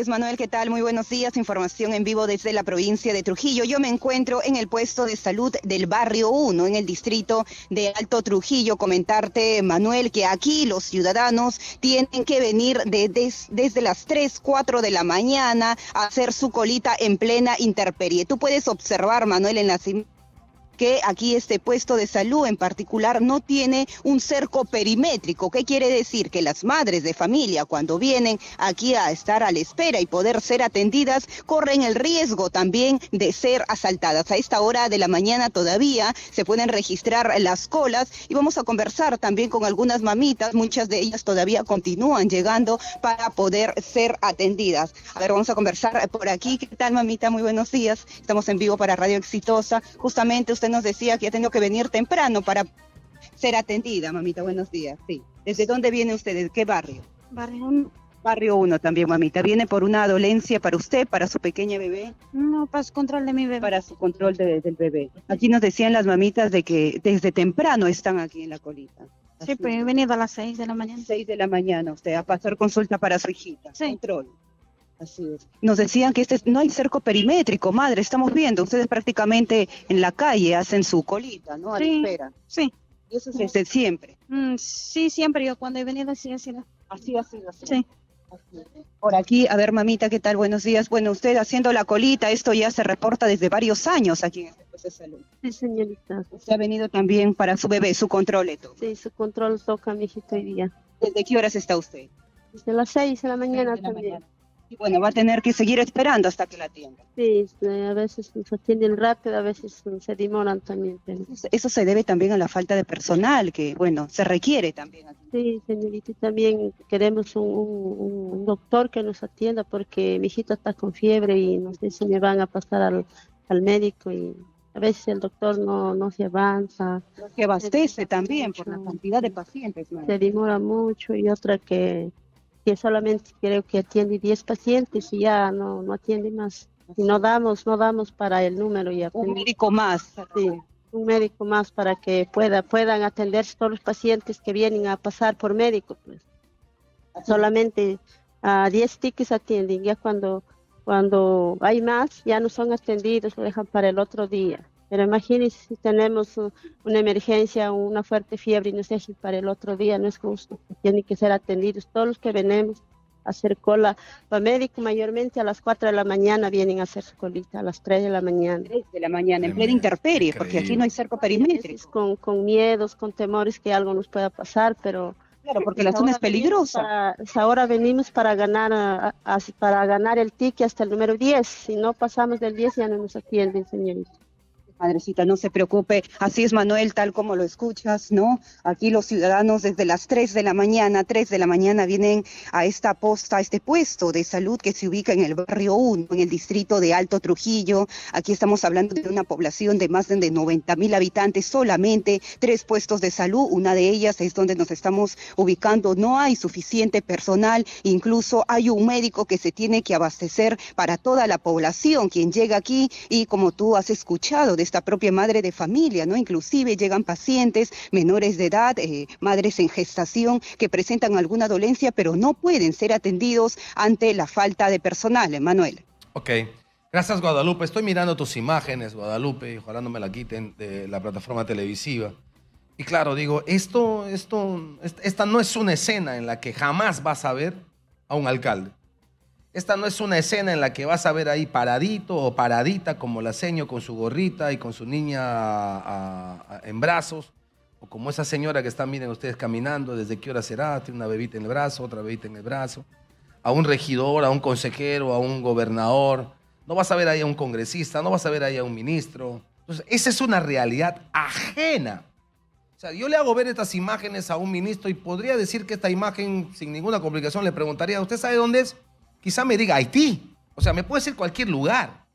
Así es, Manuel, ¿qué tal? Muy buenos días, información en vivo desde la provincia de Trujillo. Yo me encuentro en el puesto de salud del barrio 1, en el distrito de Alto Trujillo. Comentarte, Manuel, que aquí los ciudadanos tienen que venir desde las 3, 4 de la mañana a hacer su colita en plena intemperie. Tú puedes observar, Manuel, en las imágenes que aquí este puesto de salud en particular no tiene un cerco perimétrico. ¿Qué quiere decir? Que las madres de familia, cuando vienen aquí a estar a la espera y poder ser atendidas, corren el riesgo también de ser asaltadas. A esta hora de la mañana todavía se pueden registrar las colas y vamos a conversar también con algunas mamitas. Muchas de ellas todavía continúan llegando para poder ser atendidas. A ver, vamos a conversar por aquí. ¿Qué tal, mamita? Muy buenos días. Estamos en vivo para Radio Exitosa. Justamente usted nos decía que ha tenido que venir temprano para ser atendida, mamita. Buenos días. Sí. ¿Desde dónde viene usted? ¿De qué barrio? Barrio 1. Barrio 1 también, mamita. ¿Viene por una dolencia para usted, para su pequeña bebé? No, para su control de mi bebé. Para su control del bebé. Aquí nos decían las mamitas de que desde temprano están aquí en la colita. Así. Sí, pues he venido a las 6 de la mañana. 6 de la mañana usted a pasar consulta para su hijita. Sí. Control. Así es. Nos decían que no hay cerco perimétrico, madre, estamos viendo, ustedes prácticamente en la calle hacen su colita, ¿no? Sí, a la espera. Sí. ¿Y eso es desde siempre? Sí, siempre, yo cuando he venido así ha sido. Así ha sido, así. Sí. Por aquí, a ver, mamita, ¿qué tal? Buenos días. Bueno, usted haciendo la colita, esto ya se reporta desde varios años aquí en este puesto de salud. Sí, señorita. Usted ha venido también para su bebé, su control le toca. Sí, su control toca, mi hijito, hoy día. ¿Desde qué horas está usted? Desde las 6 de la mañana también. Y bueno, va a tener que seguir esperando hasta que la atiendan. Sí, a veces nos atienden rápido, a veces se demoran también. Eso se debe también a la falta de personal, que bueno, se requiere también. Sí, señorita, también queremos un doctor que nos atienda porque mi hijito está con fiebre y no sé si me van a pasar al médico y... A veces el doctor no se avanza. No se abastece también mucho, por la cantidad de pacientes, ¿no? Se demora mucho y otra que solamente creo que atiende 10 pacientes y ya no atiende más. Y no damos para el número. Ya. Un médico más. Sí, un médico más para que puedan atenderse todos los pacientes que vienen a pasar por médico. Pues. Solamente a 10 tickets atienden. Ya cuando hay más, ya no son atendidos, lo dejan para el otro día. Pero imagínense si tenemos una emergencia, una fuerte fiebre y no sé si para el otro día no es justo. Tienen que ser atendidos. Todos los que venimos a hacer cola, los médicos mayormente a las 4 de la mañana vienen a hacer su colita, a las 3 de la mañana. 3 de la mañana, en plena intemperie, porque aquí no hay cerco perimétrico. Con miedos, con temores que algo nos pueda pasar, pero... Claro, porque la zona es peligrosa. Ahora venimos para ganar el ticket hasta el número 10. Si no pasamos del 10 ya no nos atienden, señorita. Madrecita, no se preocupe. Así es, Manuel, tal como lo escuchas, ¿no? Aquí los ciudadanos desde las 3 de la mañana vienen a esta posta, a este puesto de salud que se ubica en el barrio 1, en el distrito de Alto Trujillo. Aquí estamos hablando de una población de más de 90,000 habitantes, solamente 3 puestos de salud. Una de ellas es donde nos estamos ubicando. No hay suficiente personal, incluso hay un médico que se tiene que abastecer para toda la población, quien llega aquí y como tú has escuchado de esta propia madre de familia, ¿no? Inclusive llegan pacientes menores de edad, madres en gestación que presentan alguna dolencia, pero no pueden ser atendidos ante la falta de personal, Manuel. Ok, gracias, Guadalupe. Estoy mirando tus imágenes, Guadalupe, y ojalá no me la quiten de la plataforma televisiva. Y claro, digo, esta no es una escena en la que jamás vas a ver a un alcalde. Esta no es una escena en la que vas a ver ahí paradito o paradita como la seño con su gorrita y con su niña en brazos, o como esa señora que está, miren ustedes, caminando, desde qué hora será, tiene una bebita en el brazo, otra bebita en el brazo, a un regidor, a un consejero, a un gobernador, no vas a ver ahí a un congresista, no vas a ver ahí a un ministro. Entonces, esa es una realidad ajena. O sea, yo le hago ver estas imágenes a un ministro y podría decir que esta imagen, sin ninguna complicación, le preguntaría, ¿usted sabe dónde es? Quizá me diga Haití, o sea, me puede ser cualquier lugar,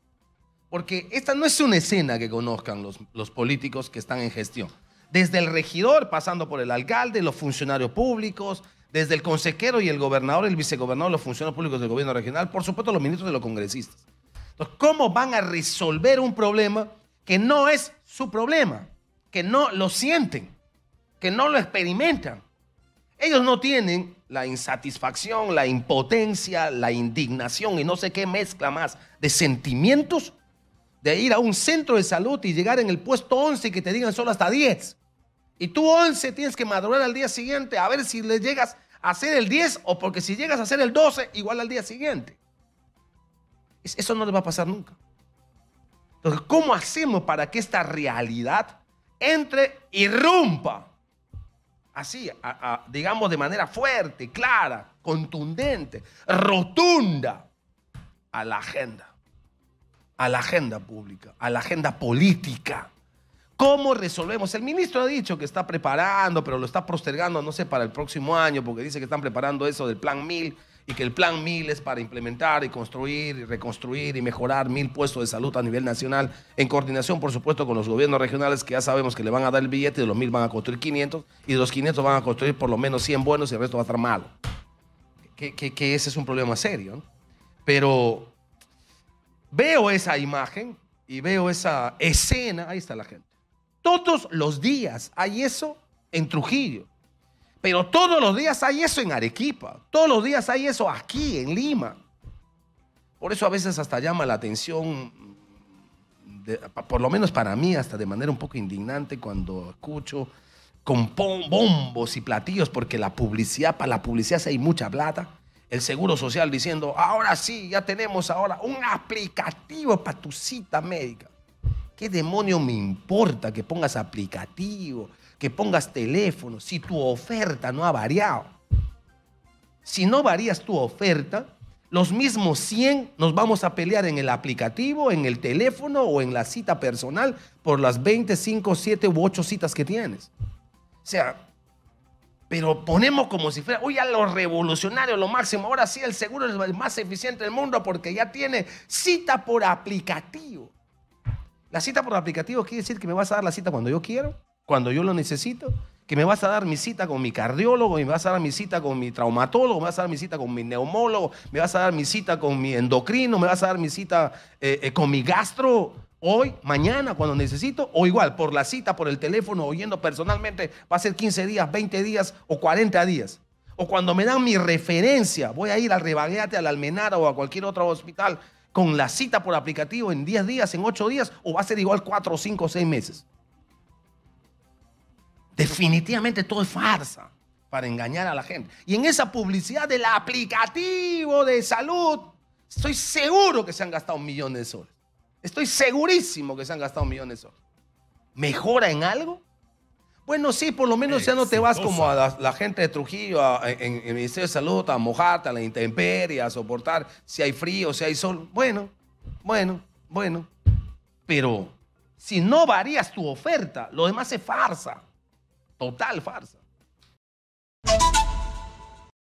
porque esta no es una escena que conozcan los políticos que están en gestión. Desde el regidor, pasando por el alcalde, los funcionarios públicos, desde el consejero y el gobernador, el vicegobernador, los funcionarios públicos del gobierno regional, por supuesto los ministros y los congresistas. Entonces, ¿cómo van a resolver un problema que no es su problema, que no lo sienten, que no lo experimentan? Ellos no tienen la insatisfacción, la impotencia, la indignación y no sé qué mezcla más de sentimientos de ir a un centro de salud y llegar en el puesto 11 y que te digan solo hasta 10. Y tú 11 tienes que madrugar al día siguiente a ver si le llegas a hacer el 10 o porque si llegas a hacer el 12 igual al día siguiente. Eso no les va a pasar nunca. Entonces, ¿cómo hacemos para que esta realidad entre y irrumpa? Así, digamos de manera fuerte, clara, contundente, rotunda a la agenda pública, a la agenda política. ¿Cómo resolvemos? El ministro ha dicho que está preparando, pero lo está postergando, no sé, para el próximo año, porque dice que están preparando eso del Plan Mil y que el Plan Mil es para implementar y construir y reconstruir y mejorar 1000 puestos de salud a nivel nacional en coordinación, por supuesto, con los gobiernos regionales que ya sabemos que le van a dar el billete, de los 1000 van a construir 500 y de los 500 van a construir por lo menos 100 buenos y el resto va a estar malo. Que ese es un problema serio, ¿no? Pero veo esa imagen y veo esa escena, ahí está la gente. Todos los días hay eso en Trujillo. Pero todos los días hay eso en Arequipa. Todos los días hay eso aquí, en Lima. Por eso a veces hasta llama la atención, por lo menos para mí, hasta de manera un poco indignante cuando escucho con bombos y platillos, porque la publicidad, para la publicidad se hay mucha plata. El Seguro Social diciendo, ahora sí, ya tenemos ahora un aplicativo para tu cita médica. ¿Qué demonio me importa que pongas aplicativo, que pongas teléfono, si tu oferta no ha variado? Si no varías tu oferta, los mismos 100 nos vamos a pelear en el aplicativo, en el teléfono o en la cita personal por las 25, 7 u 8 citas que tienes. O sea, pero ponemos como si fuera, oye, a los revolucionarios lo máximo, ahora sí el seguro es el más eficiente del mundo porque ya tiene cita por aplicativo. La cita por aplicativo quiere decir que me vas a dar la cita cuando yo quiero, cuando yo lo necesito, que me vas a dar mi cita con mi cardiólogo, me vas a dar mi cita con mi traumatólogo, me vas a dar mi cita con mi neumólogo, me vas a dar mi cita con mi endocrino, me vas a dar mi cita con mi gastro hoy, mañana, cuando necesito, o igual, por la cita, por el teléfono, oyendo personalmente, va a ser 15 días, 20 días o 40 días. O cuando me dan mi referencia, voy a ir al Rebaguéate, al Almenara o a cualquier otro hospital, con la cita por aplicativo en 10 días, en 8 días, o va a ser igual 4, 5, 6 meses. Definitivamente todo es farsa para engañar a la gente. Y en esa publicidad del aplicativo de salud, estoy seguro que se han gastado millones de soles. Estoy segurísimo que se han gastado millones de soles. ¿Mejora en algo? Bueno, sí, por lo menos exitosa. Ya no te vas como a la gente de Trujillo, en el Ministerio de Salud, a mojarte, a la intemperie, a soportar si hay frío, si hay sol. Bueno. Pero si no varías tu oferta, lo demás es farsa. Total farsa.